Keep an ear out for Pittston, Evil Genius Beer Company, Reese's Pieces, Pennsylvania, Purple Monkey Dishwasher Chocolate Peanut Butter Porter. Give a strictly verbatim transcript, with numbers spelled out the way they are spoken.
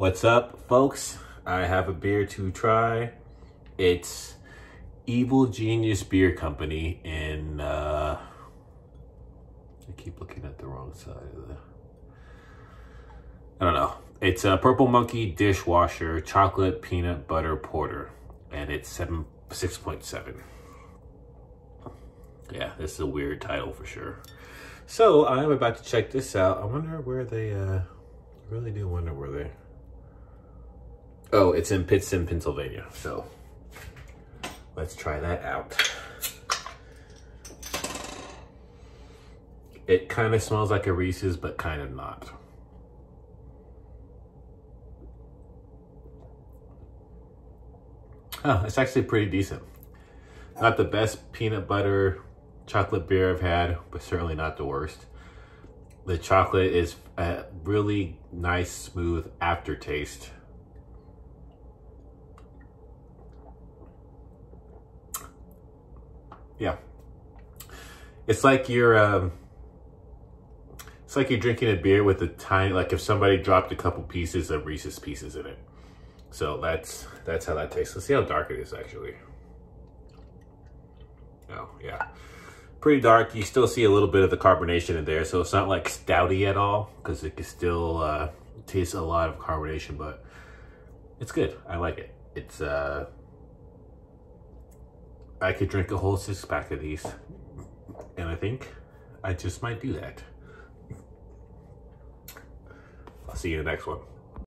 What's up, folks? I have a beer to try. It's Evil Genius Beer Company in, uh, I keep looking at the wrong side of the, I don't know. It's a Purple Monkey Dishwasher Chocolate Peanut Butter Porter, and it's seven six point seven. Yeah, this is a weird title for sure. So I'm about to check this out. I wonder where they. Uh, I really do wonder where they. Oh, it's in Pittston, Pennsylvania. So let's try that out. It kind of smells like a Reese's, but kind of not. Oh, it's actually pretty decent. Not the best peanut butter chocolate beer I've had, but certainly not the worst. The chocolate is a really nice, smooth aftertaste. Yeah. It's like you're, um, it's like you're drinking a beer with a tiny, like if somebody dropped a couple pieces of Reese's Pieces in it. So that's that's how that tastes. Let's see how dark it is actually. Oh, yeah. Pretty dark. You still see a little bit of the carbonation in there, so it's not like stouty at all, because it can still uh, taste a lot of carbonation, but it's good. I like it. It's, uh, I could drink a whole six pack of these, and I think I just might do that. I'll see you in the next one.